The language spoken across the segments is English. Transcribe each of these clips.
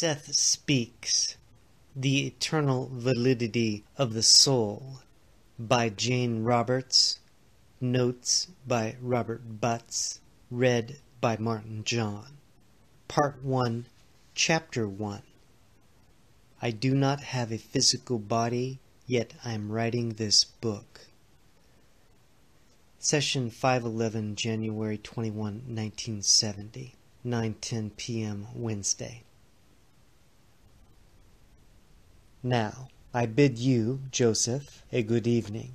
Seth Speaks, The Eternal Validity of the Soul, by Jane Roberts, notes by Robert Butts, read by Martin John. Part 1, Chapter 1. I do not have a physical body, yet I am writing this book. Session 511, January 21, 1970, 9:10 p.m. Wednesday. Now, I bid you, Joseph, a good evening.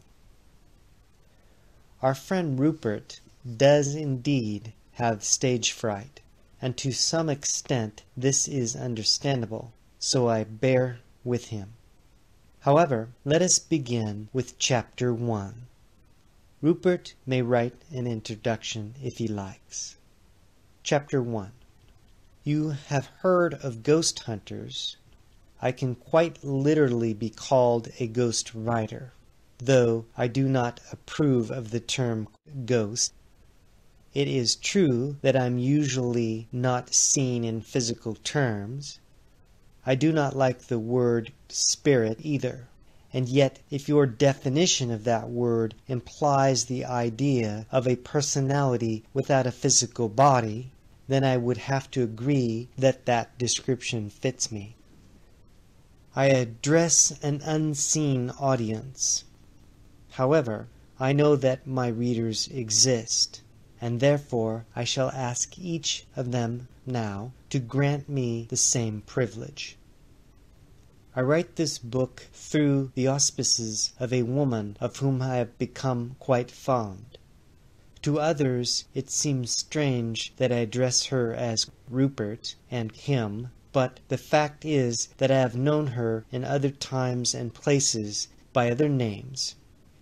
Our friend Rupert does indeed have stage fright, and to some extent this is understandable, so I bear with him. However, let us begin with Chapter 1. Rupert may write an introduction if he likes. Chapter 1. You have heard of ghost hunters. I can quite literally be called a ghost writer, though I do not approve of the term ghost. It is true that I'm usually not seen in physical terms. I do not like the word spirit either. And yet, if your definition of that word implies the idea of a personality without a physical body, then I would have to agree that that description fits me. I address an unseen audience. However, I know that my readers exist, and therefore I shall ask each of them now to grant me the same privilege. I write this book through the auspices of a woman of whom I have become quite fond. To others it seems strange that I address her as Rupert and him, but the fact is that I have known her in other times and places by other names.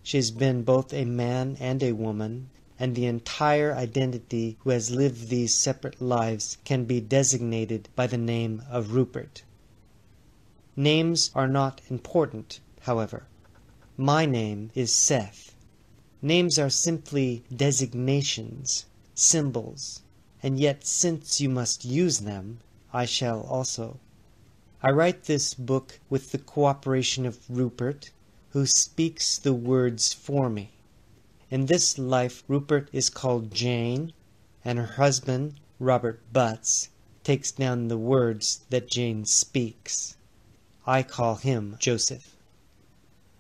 She has been both a man and a woman, and the entire identity who has lived these separate lives can be designated by the name of Rupert. Names are not important, however. My name is Seth. Names are simply designations, symbols, and yet since you must use them, I shall also. I write this book with the cooperation of Rupert, who speaks the words for me. In this life, Rupert is called Jane, and her husband, Robert Butts, takes down the words that Jane speaks. I call him Joseph.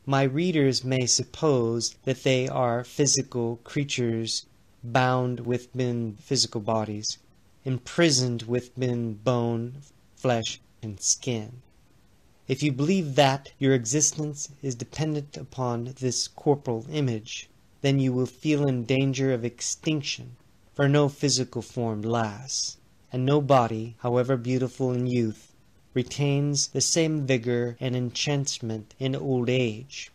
My readers may suppose that they are physical creatures bound within physical bodies, imprisoned within bone, flesh, and skin. If you believe that your existence is dependent upon this corporal image, then you will feel in danger of extinction, for no physical form lasts, and no body, however beautiful in youth, retains the same vigor and enchantment in old age.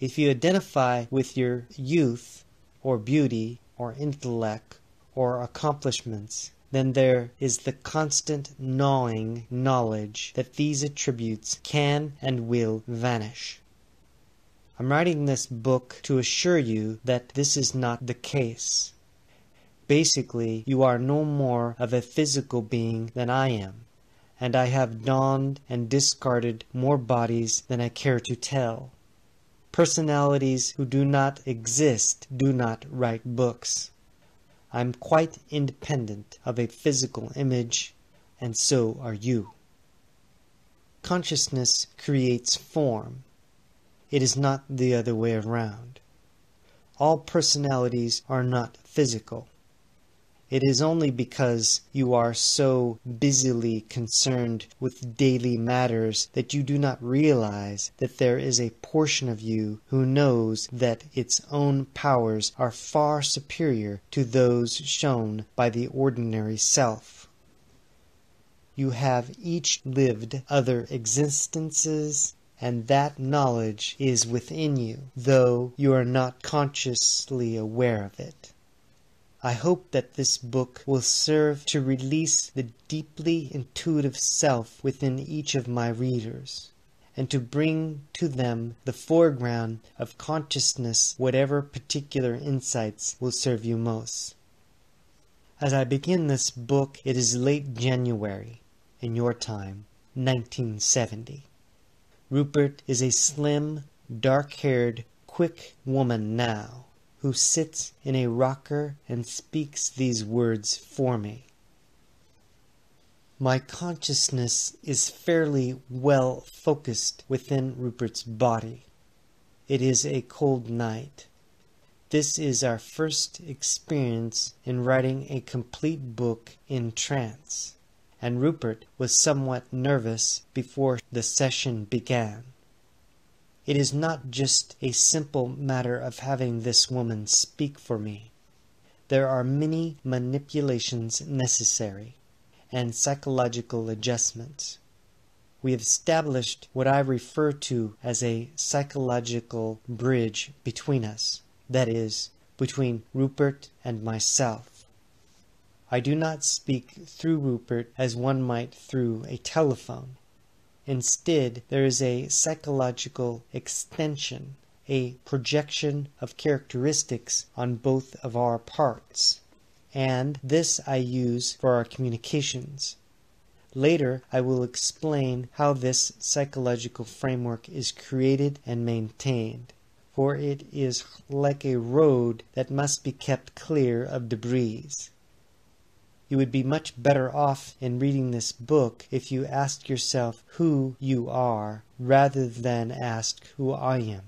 If you identify with your youth, or beauty, or intellect, or accomplishments, then there is the constant gnawing knowledge that these attributes can and will vanish. I'm writing this book to assure you that this is not the case. Basically, you are no more of a physical being than I am, and I have donned and discarded more bodies than I care to tell. Personalities who do not exist do not write books. I'm quite independent of a physical image, and so are you. Consciousness creates form. It is not the other way around. All personalities are not physical. It is only because you are so busily concerned with daily matters that you do not realize that there is a portion of you who knows that its own powers are far superior to those shown by the ordinary self. You have each lived other existences, and that knowledge is within you, though you are not consciously aware of it. I hope that this book will serve to release the deeply intuitive self within each of my readers, and to bring to them the foreground of consciousness whatever particular insights will serve you most. As I begin this book, it is late January, in your time, 1970. Rupert is a slim, dark-haired, quick woman now, who sits in a rocker and speaks these words for me. My consciousness is fairly well focused within Rupert's body. It is a cold night. This is our first experience in writing a complete book in trance, and Rupert was somewhat nervous before the session began. It is not just a simple matter of having this woman speak for me. There are many manipulations necessary, and psychological adjustments. We have established what I refer to as a psychological bridge between us, that is, between Rupert and myself. I do not speak through Rupert as one might through a telephone. Instead, there is a psychological extension, a projection of characteristics on both of our parts. And this I use for our communications. Later, I will explain how this psychological framework is created and maintained, for it is like a road that must be kept clear of debris. You would be much better off in reading this book if you asked yourself who you are rather than ask who I am.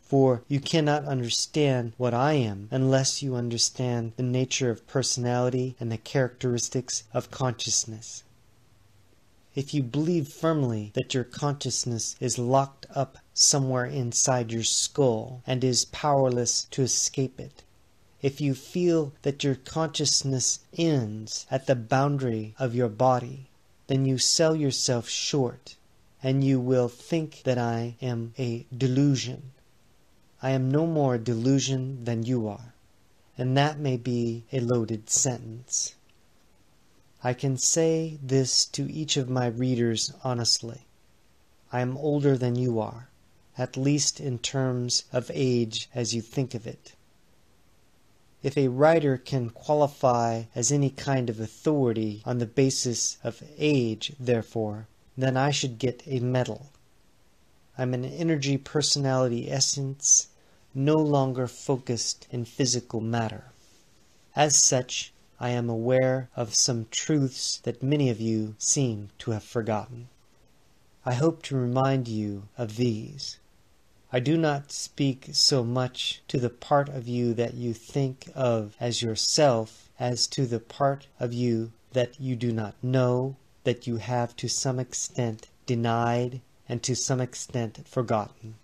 For you cannot understand what I am unless you understand the nature of personality and the characteristics of consciousness. If you believe firmly that your consciousness is locked up somewhere inside your skull and is powerless to escape it, if you feel that your consciousness ends at the boundary of your body, then you sell yourself short, and you will think that I am a delusion. I am no more a delusion than you are, and that may be a loaded sentence. I can say this to each of my readers honestly. I am older than you are, at least in terms of age as you think of it. If a writer can qualify as any kind of authority on the basis of age, therefore, then I should get a medal. I'm an energy personality essence, no longer focused in physical matter. As such, I am aware of some truths that many of you seem to have forgotten. I hope to remind you of these. I do not speak so much to the part of you that you think of as yourself as to the part of you that you do not know, that you have to some extent denied and to some extent forgotten.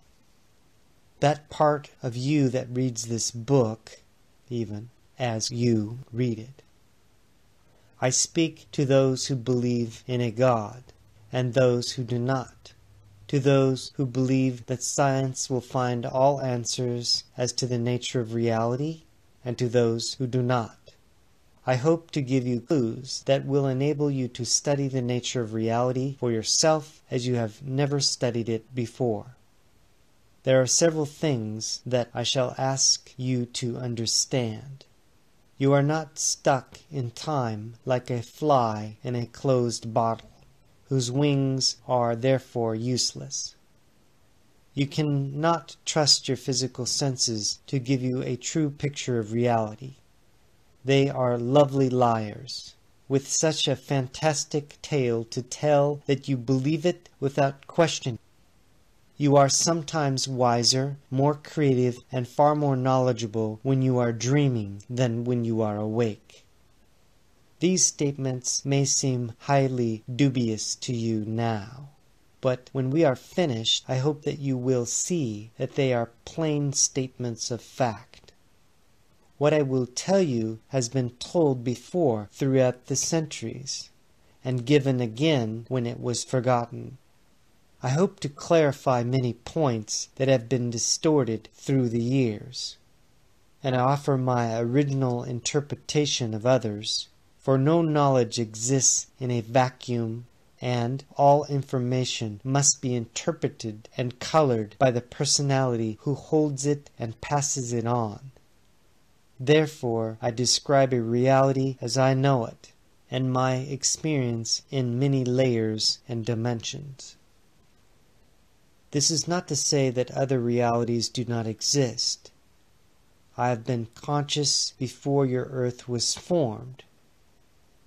That part of you that reads this book, even as you read it. I speak to those who believe in a God, and those who do not, to those who believe that science will find all answers as to the nature of reality, and to those who do not. I hope to give you clues that will enable you to study the nature of reality for yourself as you have never studied it before. There are several things that I shall ask you to understand. You are not stuck in time like a fly in a closed bottle, whose wings are therefore useless. You cannot trust your physical senses to give you a true picture of reality. They are lovely liars, with such a fantastic tale to tell that you believe it without question. You are sometimes wiser, more creative, and far more knowledgeable when you are dreaming than when you are awake. These statements may seem highly dubious to you now, but when we are finished, I hope that you will see that they are plain statements of fact. What I will tell you has been told before throughout the centuries, and given again when it was forgotten. I hope to clarify many points that have been distorted through the years, and I offer my original interpretation of others, for no knowledge exists in a vacuum, and all information must be interpreted and colored by the personality who holds it and passes it on. Therefore, I describe a reality as I know it, and my experience in many layers and dimensions. This is not to say that other realities do not exist. I have been conscious before your earth was formed.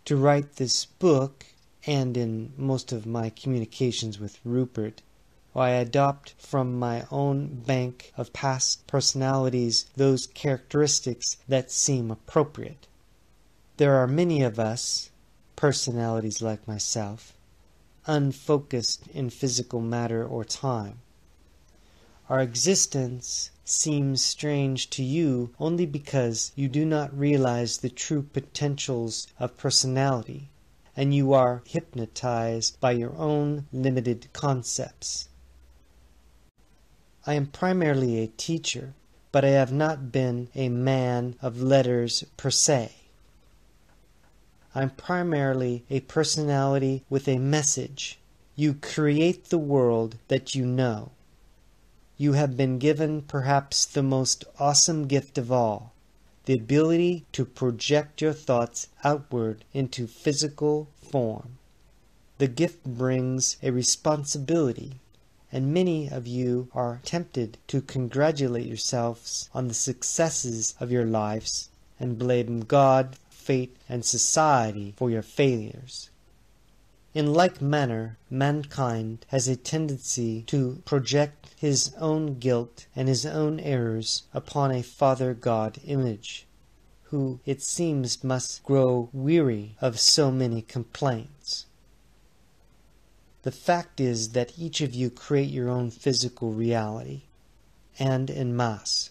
To write this book, and in most of my communications with Rupert, I adopt from my own bank of past personalities those characteristics that seem appropriate. There are many of us, personalities like myself, unfocused in physical matter or time. Our existence seems strange to you only because you do not realize the true potentials of personality, and you are hypnotized by your own limited concepts. I am primarily a teacher, but I have not been a man of letters per se. I am primarily a personality with a message. You create the world that you know. You have been given perhaps the most awesome gift of all, the ability to project your thoughts outward into physical form. The gift brings a responsibility, and many of you are tempted to congratulate yourselves on the successes of your lives and blame God, fate, and society for your failures. In like manner, mankind has a tendency to project his own guilt and his own errors upon a Father God image, who it seems must grow weary of so many complaints. The fact is that each of you create your own physical reality, and en masse.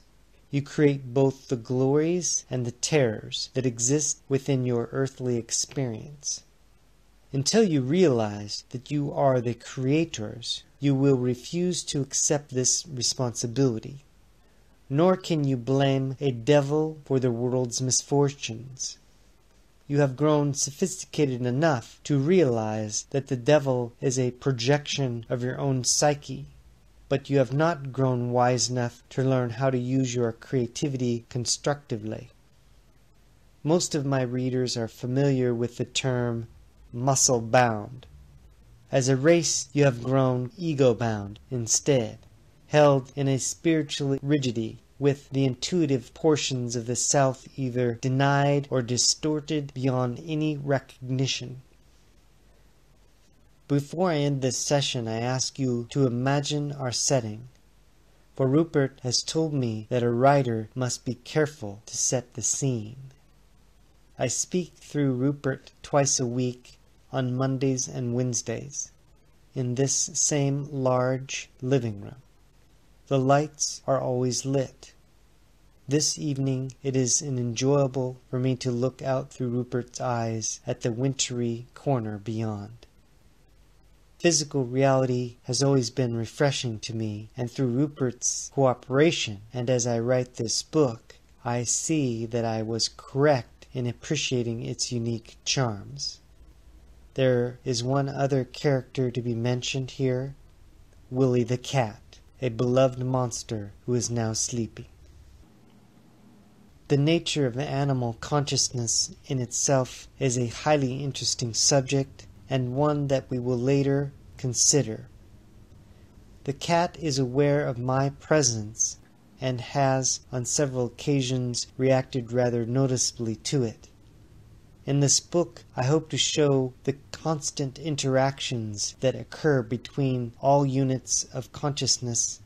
You create both the glories and the terrors that exist within your earthly experience. Until you realize that you are the creators, you will refuse to accept this responsibility. Nor can you blame a devil for the world's misfortunes. You have grown sophisticated enough to realize that the devil is a projection of your own psyche, but you have not grown wise enough to learn how to use your creativity constructively. Most of my readers are familiar with the term muscle-bound. As a race, you have grown ego-bound instead, held in a spiritual rigidity, with the intuitive portions of the self either denied or distorted beyond any recognition. Before I end this session, I ask you to imagine our setting, for Rupert has told me that a writer must be careful to set the scene. I speak through Rupert twice a week on Mondays and Wednesdays, in this same large living room. The lights are always lit. This evening it is enjoyable for me to look out through Rupert's eyes at the wintry corner beyond. Physical reality has always been refreshing to me, and through Rupert's cooperation, and as I write this book, I see that I was correct in appreciating its unique charms. There is one other character to be mentioned here, Willie the cat, a beloved monster who is now sleeping. The nature of animal consciousness in itself is a highly interesting subject, and one that we will later consider. The cat is aware of my presence, and has on several occasions reacted rather noticeably to it. In this book, I hope to show the constant interactions that occur between all units of consciousness,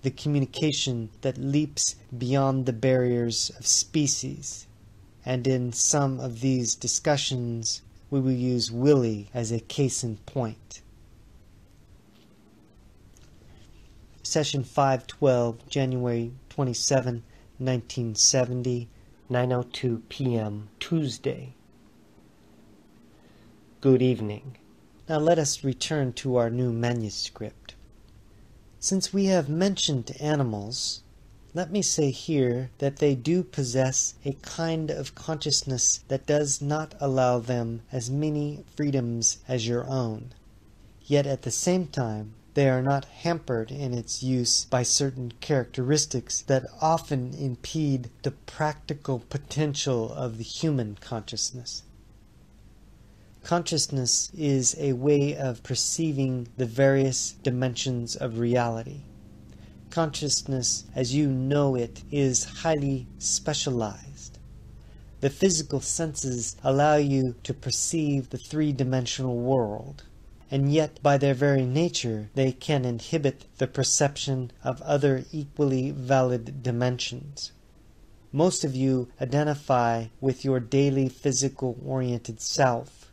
the communication that leaps beyond the barriers of species, and in some of these discussions, we will use Willie as a case in point. Session 512, January 27, 1970, 9:02 p.m., Tuesday. Good evening. Now let us return to our new manuscript. Since we have mentioned animals, let me say here that they do possess a kind of consciousness that does not allow them as many freedoms as your own. Yet at the same time, they are not hampered in its use by certain characteristics that often impede the practical potential of the human consciousness. Consciousness is a way of perceiving the various dimensions of reality. Consciousness, as you know it, is highly specialized. The physical senses allow you to perceive the three-dimensional world, and yet by their very nature they can inhibit the perception of other equally valid dimensions. Most of you identify with your daily physical-oriented self.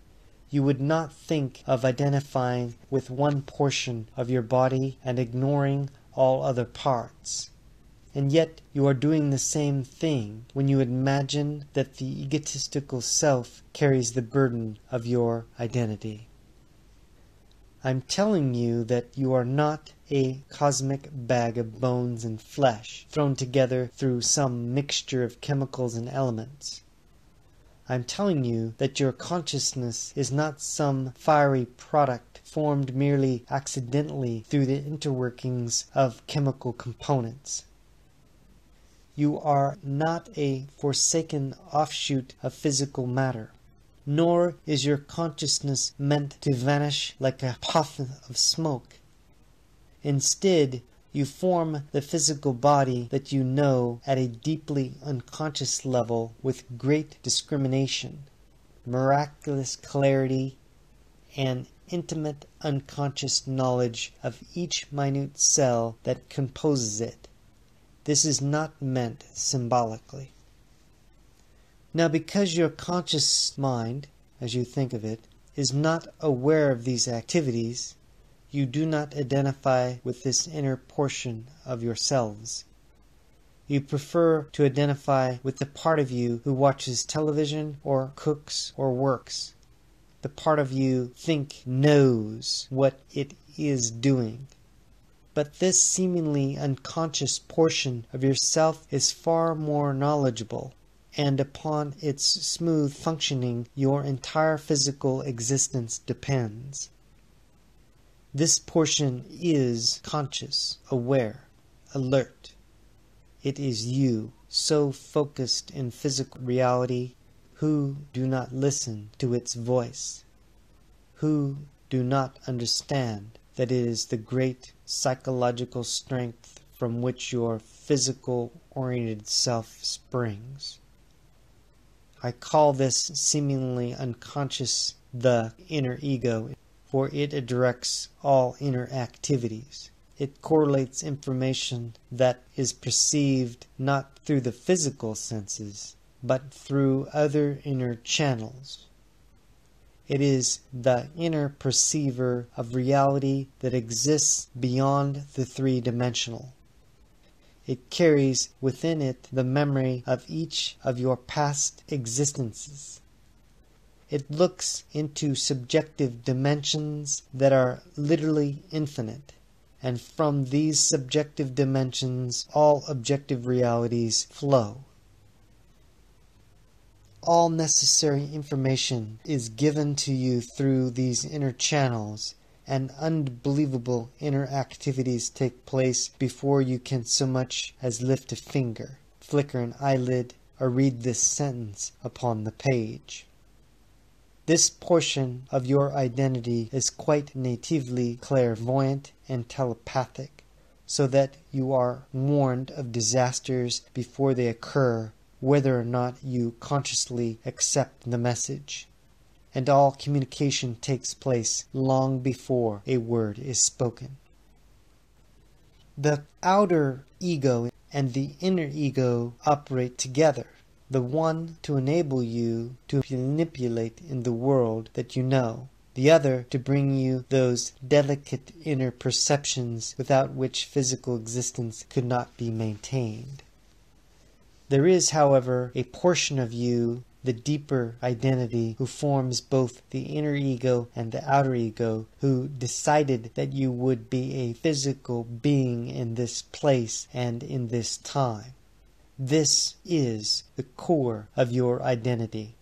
You would not think of identifying with one portion of your body and ignoring all other parts. And yet you are doing the same thing when you imagine that the egotistical self carries the burden of your identity. I'm telling you that you are not a cosmic bag of bones and flesh thrown together through some mixture of chemicals and elements. I'm telling you that your consciousness is not some fiery product formed merely accidentally through the interworkings of chemical components. You are not a forsaken offshoot of physical matter, nor is your consciousness meant to vanish like a puff of smoke. Instead, you form the physical body that you know at a deeply unconscious level with great discrimination, miraculous clarity, and intimate unconscious knowledge of each minute cell that composes it. This is not meant symbolically. Now, because your conscious mind, as you think of it, is not aware of these activities, you do not identify with this inner portion of yourselves. You prefer to identify with the part of you who watches television or cooks or works. The part of you think knows what it is doing. But this seemingly unconscious portion of yourself is far more knowledgeable, and upon its smooth functioning your entire physical existence depends. This portion is conscious, aware, alert. It is you, so focused in physical reality, who do not listen to its voice, who do not understand that it is the great psychological strength from which your physical-oriented self springs. I call this seemingly unconscious the inner ego, for it directs all inner activities. It correlates information that is perceived not through the physical senses, but through other inner channels. It is the inner perceiver of reality that exists beyond the three-dimensional. It carries within it the memory of each of your past existences. It looks into subjective dimensions that are literally infinite, and from these subjective dimensions all objective realities flow. All necessary information is given to you through these inner channels, and unbelievable inner activities take place before you can so much as lift a finger, flicker an eyelid, or read this sentence upon the page. This portion of your identity is quite natively clairvoyant and telepathic, so that you are warned of disasters before they occur, whether or not you consciously accept the message. And all communication takes place long before a word is spoken. The outer ego and the inner ego operate together, the one to enable you to manipulate in the world that you know, the other to bring you those delicate inner perceptions without which physical existence could not be maintained. There is, however, a portion of you, the deeper identity, who forms both the inner ego and the outer ego, who decided that you would be a physical being in this place and in this time. This is the core of your identity,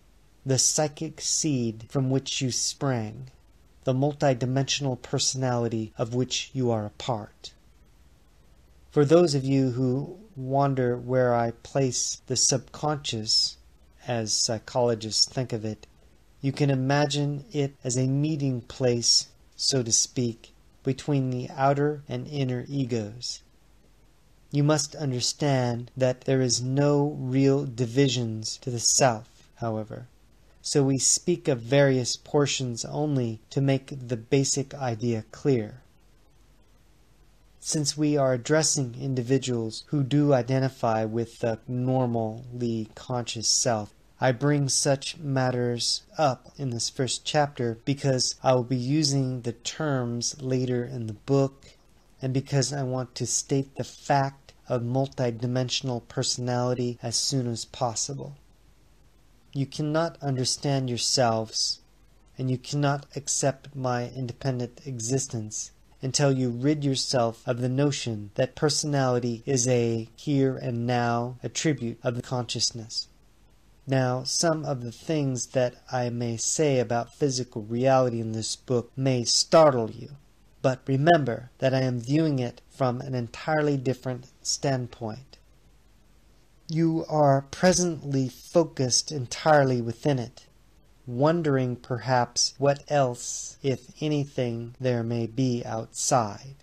the psychic seed from which you sprang, the multidimensional personality of which you are a part. For those of you who wonder where I place the subconscious, as psychologists think of it, You can imagine it as a meeting place, so to speak, between the outer and inner egos. You must understand that there is no real divisions to the south, however, so we speak of various portions only to make the basic idea clear. Since we are addressing individuals who do identify with the normally conscious self, I bring such matters up in this first chapter because I will be using the terms later in the book, and because I want to state the fact of multidimensional personality as soon as possible. You cannot understand yourselves, and you cannot accept my independent existence until you rid yourself of the notion that personality is a here and now attribute of the consciousness. Now, some of the things that I may say about physical reality in this book may startle you, but remember that I am viewing it from an entirely different standpoint. You are presently focused entirely within it, wondering perhaps what else, if anything, there may be outside.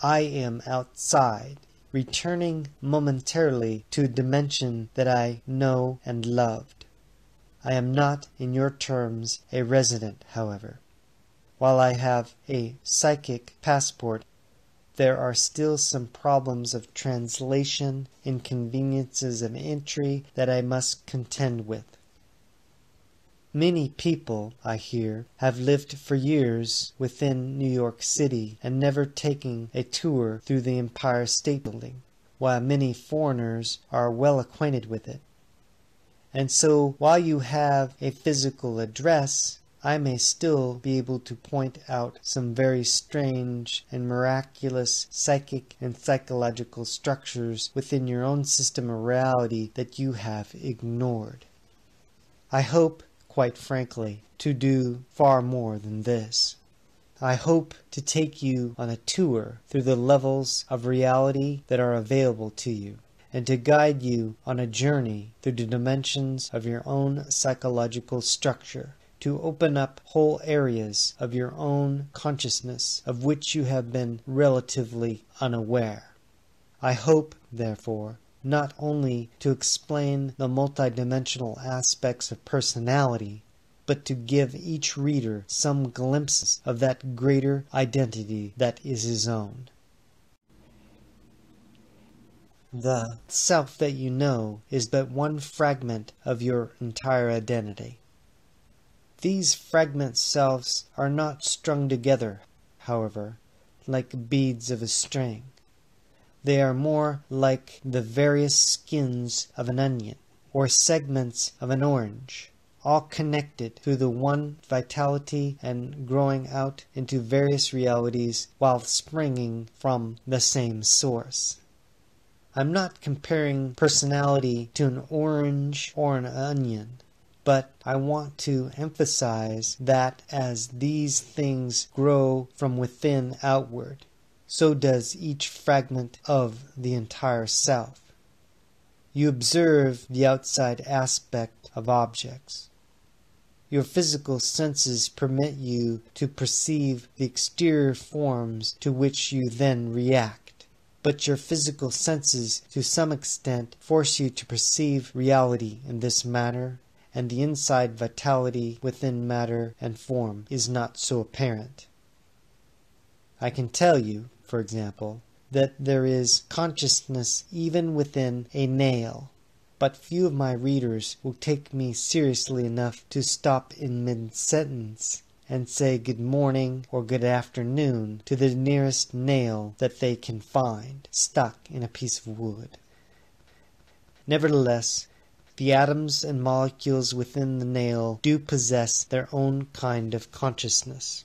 I am outside, returning momentarily to a dimension that I know and loved. I am not, in your terms, a resident, however. While I have a psychic passport, there are still some problems of translation, inconveniences of entry that I must contend with. Many people, I hear, have lived for years within New York City and never taken a tour through the Empire State Building, while many foreigners are well acquainted with it. And so, while you have a physical address, I may still be able to point out some very strange and miraculous psychic and psychological structures within your own system of reality that you have ignored. I hope, quite frankly, to do far more than this. I hope to take you on a tour through the levels of reality that are available to you, and to guide you on a journey through the dimensions of your own psychological structure, to open up whole areas of your own consciousness of which you have been relatively unaware. I hope, therefore, not only to explain the multidimensional aspects of personality, but to give each reader some glimpses of that greater identity that is his own. The self that you know is but one fragment of your entire identity. These fragment selves are not strung together, however, like beads of a string. They are more like the various skins of an onion, or segments of an orange, all connected through the one vitality and growing out into various realities while springing from the same source. I'm not comparing personality to an orange or an onion, but I want to emphasize that as these things grow from within outward, so does each fragment of the entire self. You observe the outside aspect of objects. Your physical senses permit you to perceive the exterior forms to which you then react, but your physical senses to some extent force you to perceive reality in this manner, and the inside vitality within matter and form is not so apparent. I can tell you, for example, that there is consciousness even within a nail, but few of my readers will take me seriously enough to stop in mid-sentence and say good morning or good afternoon to the nearest nail that they can find stuck in a piece of wood. Nevertheless, the atoms and molecules within the nail do possess their own kind of consciousness.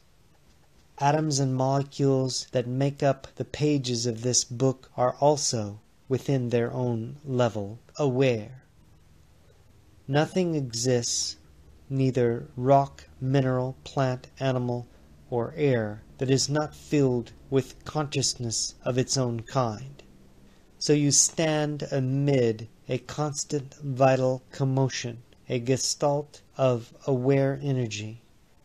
Atoms and molecules that make up the pages of this book are also, within their own level, aware. Nothing exists, neither rock, mineral, plant, animal, or air, that is not filled with consciousness of its own kind. So you stand amid a constant vital commotion, a gestalt of aware energy,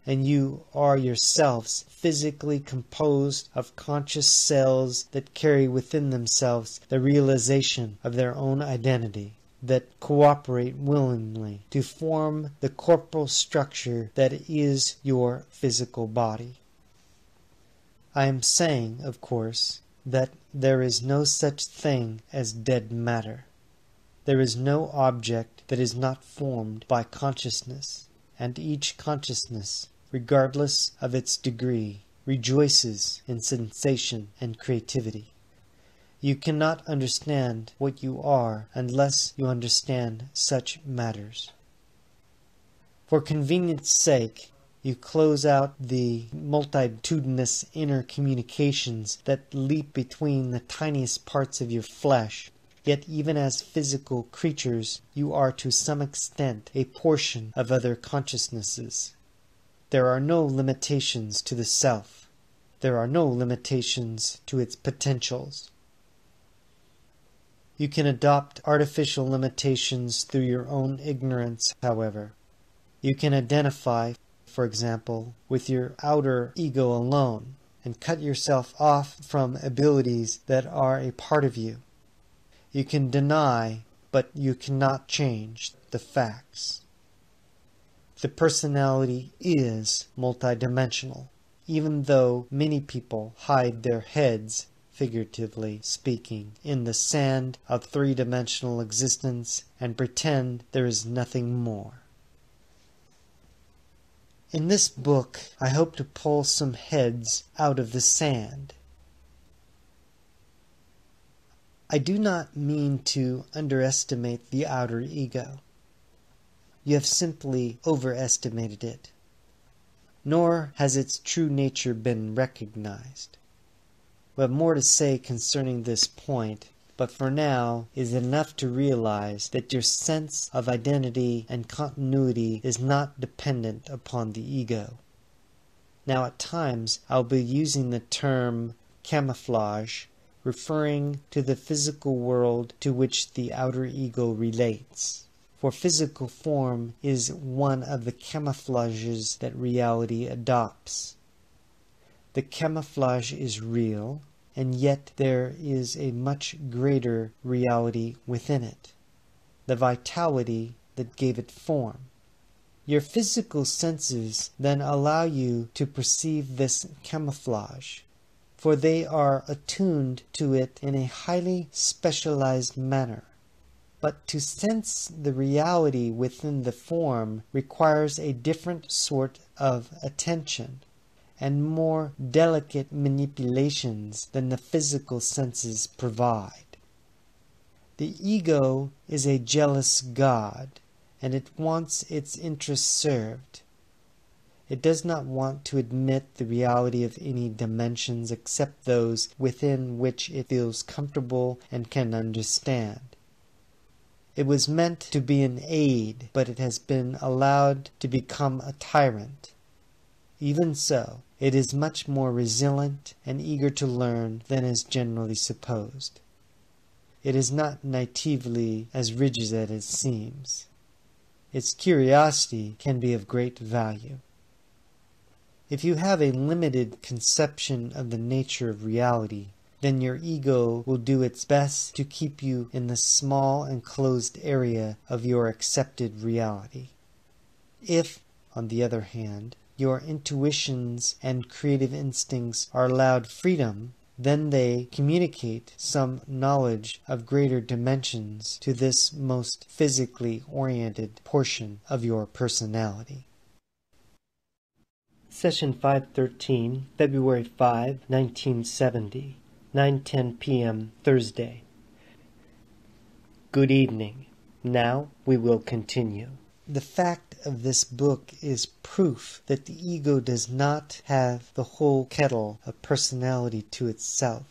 and you are yourselves physically composed of conscious cells that carry within themselves the realization of their own identity, that cooperate willingly to form the corporal structure that is your physical body. I am saying, of course, that there is no such thing as dead matter. There is no object that is not formed by consciousness, and each consciousness, regardless of its degree, rejoices in sensation and creativity. You cannot understand what you are unless you understand such matters. For convenience sake, you close out the multitudinous inner communications that leap between the tiniest parts of your flesh. Yet even as physical creatures, you are to some extent a portion of other consciousnesses. There are no limitations to the self. There are no limitations to its potentials. You can adopt artificial limitations through your own ignorance, however. You can identify, for example, with your outer ego alone, and cut yourself off from abilities that are a part of you. You can deny, but you cannot change the facts. The personality is multidimensional, even though many people hide their heads, figuratively speaking, in the sand of three-dimensional existence and pretend there is nothing more. In this book, I hope to pull some heads out of the sand. I do not mean to underestimate the outer ego. You have simply overestimated it. Nor has its true nature been recognized. We have more to say concerning this point, but for now it is enough to realize that your sense of identity and continuity is not dependent upon the ego. Now at times I will be using the term camouflage, referring to the physical world to which the outer ego relates. For physical form is one of the camouflages that reality adopts. The camouflage is real, and yet there is a much greater reality within it, the vitality that gave it form. Your physical senses then allow you to perceive this camouflage, for they are attuned to it in a highly specialized manner. But to sense the reality within the form requires a different sort of attention and more delicate manipulations than the physical senses provide. The ego is a jealous god, and it wants its interests served. It does not want to admit the reality of any dimensions except those within which it feels comfortable and can understand. It was meant to be an aid, but it has been allowed to become a tyrant. Even so, it is much more resilient and eager to learn than is generally supposed. It is not naively as rigid as it seems. Its curiosity can be of great value. If you have a limited conception of the nature of reality, then your ego will do its best to keep you in the small and closed area of your accepted reality. If, on the other hand, your intuitions and creative instincts are allowed freedom, then they communicate some knowledge of greater dimensions to this most physically oriented portion of your personality. Session 513, February 5, 1970, 9:10 p.m. Thursday. Good evening. Now we will continue. The fact of this book is proof that the ego does not have the whole kettle of personality to itself,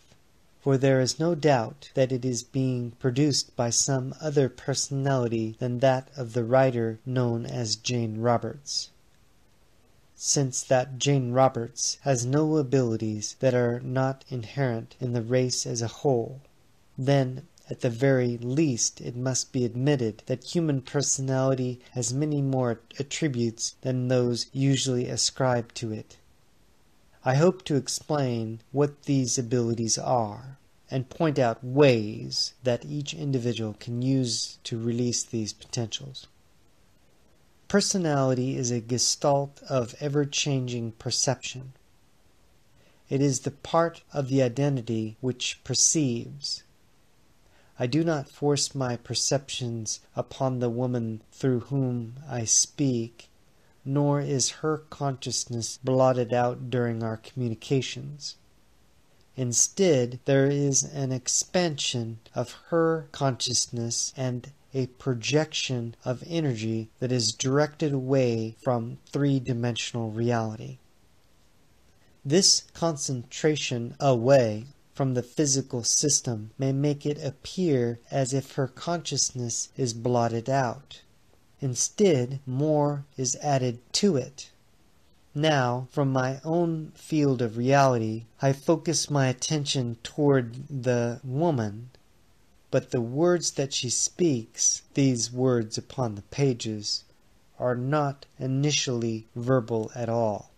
for there is no doubt that it is being produced by some other personality than that of the writer known as Jane Roberts. Since that Jane Roberts has no abilities that are not inherent in the race as a whole, then At the very least, it must be admitted that human personality has many more attributes than those usually ascribed to it. I hope to explain what these abilities are, and point out ways that each individual can use to release these potentials. Personality is a gestalt of ever-changing perception. It is the part of the identity which perceives. I do not force my perceptions upon the woman through whom I speak, nor is her consciousness blotted out during our communications. Instead, there is an expansion of her consciousness and a projection of energy that is directed away from three-dimensional reality. This concentration away from the physical system may make it appear as if her consciousness is blotted out. Instead, more is added to it. Now, from my own field of reality, I focus my attention toward the woman, but the words that she speaks, these words upon the pages, are not initially verbal at all.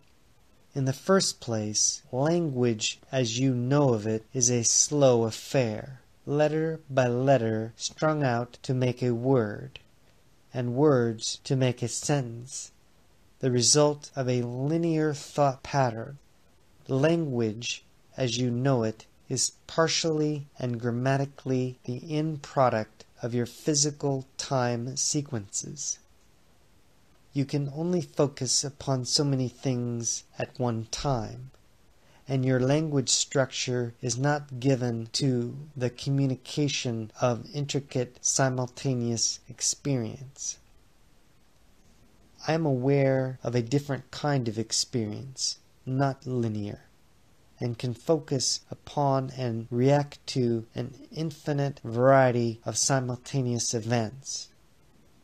In the first place, language as you know of it is a slow affair, letter by letter strung out to make a word, and words to make a sentence, the result of a linear thought pattern. Language as you know it is partially and grammatically the end product of your physical time sequences. You can only focus upon so many things at one time, and your language structure is not given to the communication of intricate simultaneous experience. I am aware of a different kind of experience, not linear, and can focus upon and react to an infinite variety of simultaneous events.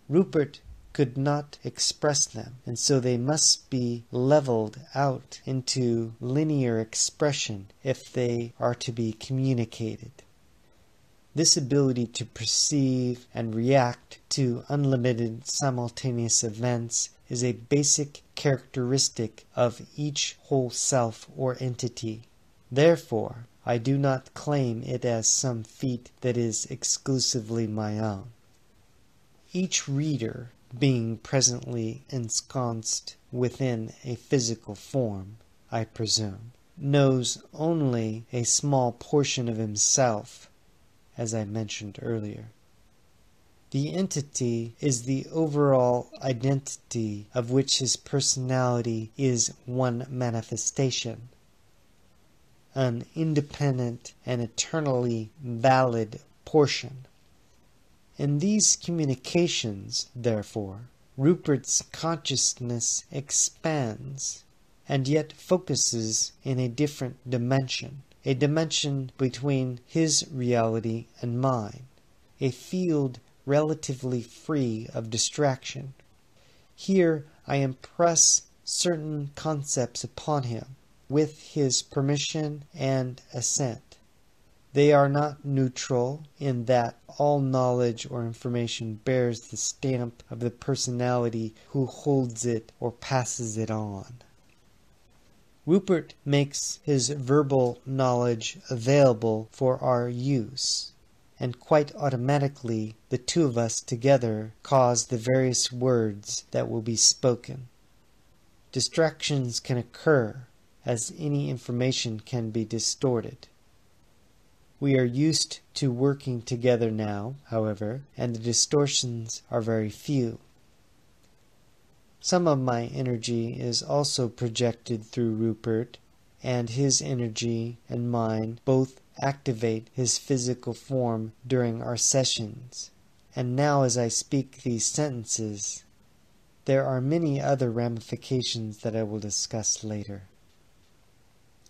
Rupert could not express them, and so they must be leveled out into linear expression if they are to be communicated. This ability to perceive and react to unlimited simultaneous events is a basic characteristic of each whole self or entity. Therefore, I do not claim it as some feat that is exclusively my own. Each reader, being presently ensconced within a physical form, I presume, knows only a small portion of himself, as I mentioned earlier. The entity is the overall identity of which his personality is one manifestation, an independent and eternally valid portion. In these communications, therefore, Rupert's consciousness expands, and yet focuses in a different dimension, a dimension between his reality and mine, a field relatively free of distraction. Here I impress certain concepts upon him, with his permission and assent. They are not neutral in that all knowledge or information bears the stamp of the personality who holds it or passes it on. Rupert makes his verbal knowledge available for our use, and quite automatically the two of us together cause the various words that will be spoken. Distractions can occur, as any information can be distorted. We are used to working together now, however, and the distortions are very few. Some of my energy is also projected through Rupert, and his energy and mine both activate his physical form during our sessions. And now as I speak these sentences, there are many other ramifications that I will discuss later.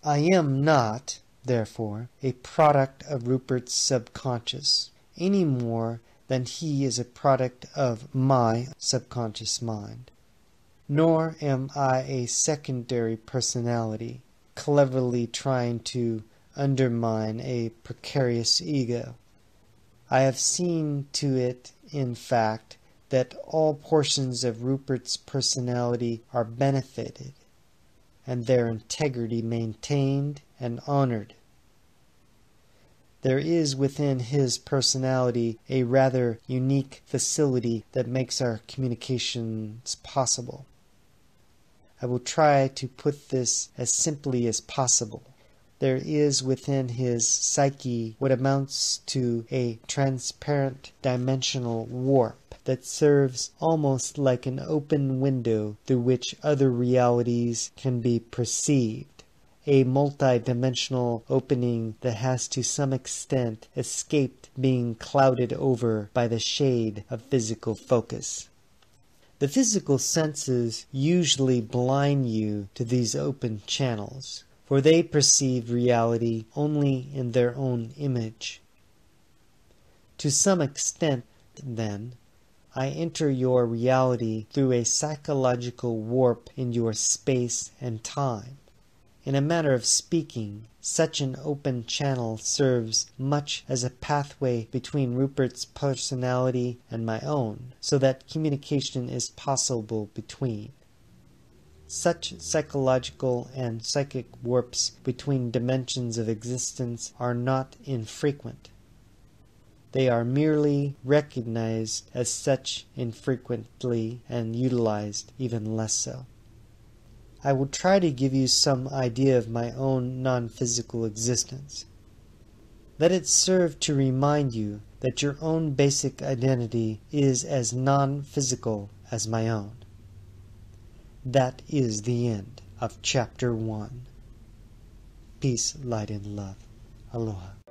I am not, therefore, a product of Rupert's subconscious, any more than he is a product of my subconscious mind. Nor am I a secondary personality, cleverly trying to undermine a precarious ego. I have seen to it, in fact, that all portions of Rupert's personality are benefited, and their integrity maintained and honored. There is within his personality a rather unique facility that makes our communications possible. I will try to put this as simply as possible. There is within his psyche what amounts to a transparent dimensional warp that serves almost like an open window through which other realities can be perceived, a multidimensional opening that has to some extent escaped being clouded over by the shade of physical focus. The physical senses usually blind you to these open channels, for they perceive reality only in their own image. To some extent, then, I enter your reality through a psychological warp in your space and time. In a manner of speaking, such an open channel serves much as a pathway between Rupert's personality and my own, so that communication is possible between. Such psychological and psychic warps between dimensions of existence are not infrequent. They are merely recognized as such infrequently and utilized even less so. I will try to give you some idea of my own non-physical existence. Let it serve to remind you that your own basic identity is as non-physical as my own. That is the end of Chapter 1. Peace, light, and love. Aloha.